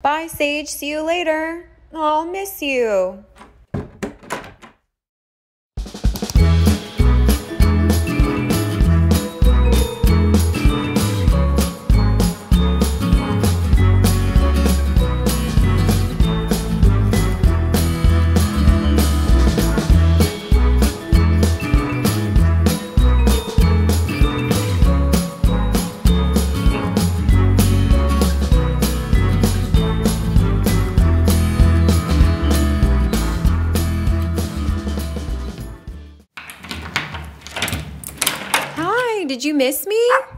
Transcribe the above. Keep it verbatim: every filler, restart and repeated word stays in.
Bye, Sage. See you later. I'll miss you. Did you miss me?